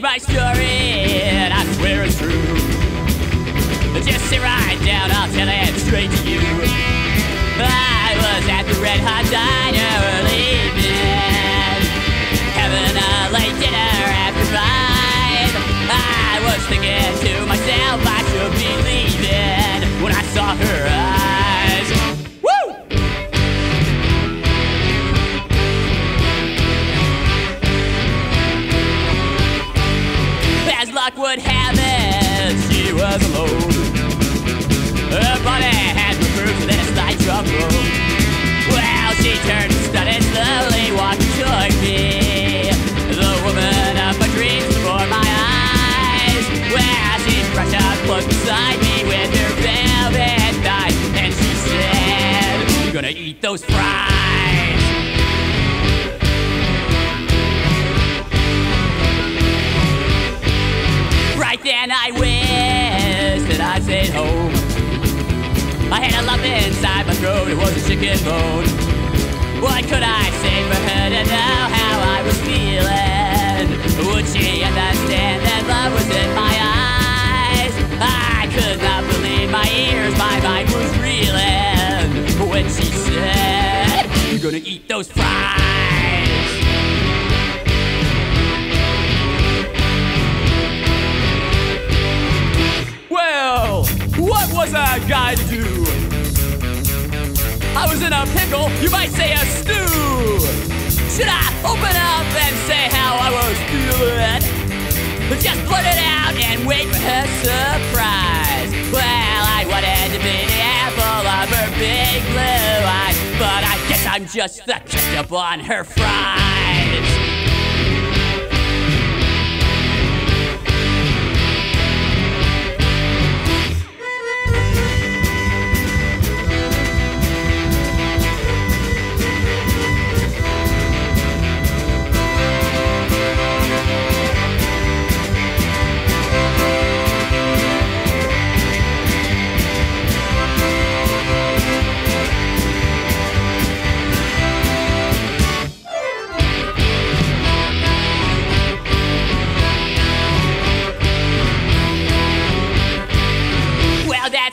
is my story, and I swear it's true. Just sit right down, I'll tell it straight to you. I was at the Red Hot Diner early midnight, having a late dinner after 5. I was thinking to myself I should be leaving when I saw her eyes. Woo! As luck would have it, she was alone. Her body had removed this slight trouble. Well, she turned and started slowly walking toward me. The woman of my dreams before my eyes. Well, she brushed up close beside me with her velvet knife, and she said, "You're gonna eat those fries." Right then I wish that I stayed home. I had a lump inside my throat, it was a chicken bone. What could I say for her to know how I was feeling? Would she understand that love was in my eyes? I could not believe my ears, my mind was reeling when she said, "You're gonna eat those fries." Well, what was I going to do? I was in a pickle, you might say a stew. Should I open up and say how I was feeling? But just blurt it out and wait for her surprise. Well, I wanted to be the apple of her big blue eyes, but I guess I'm just the ketchup on her fries.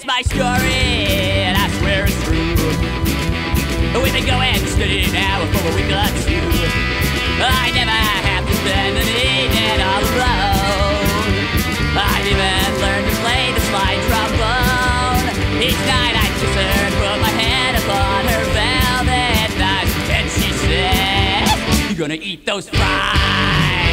My story, and I swear it's true. We've been going steady now for a week or two. I never have to spend an evening all alone. I even learned to play the slide trombone. Each night I kiss her and put my hand upon her velvet knife, and she said, "You're gonna eat those fries."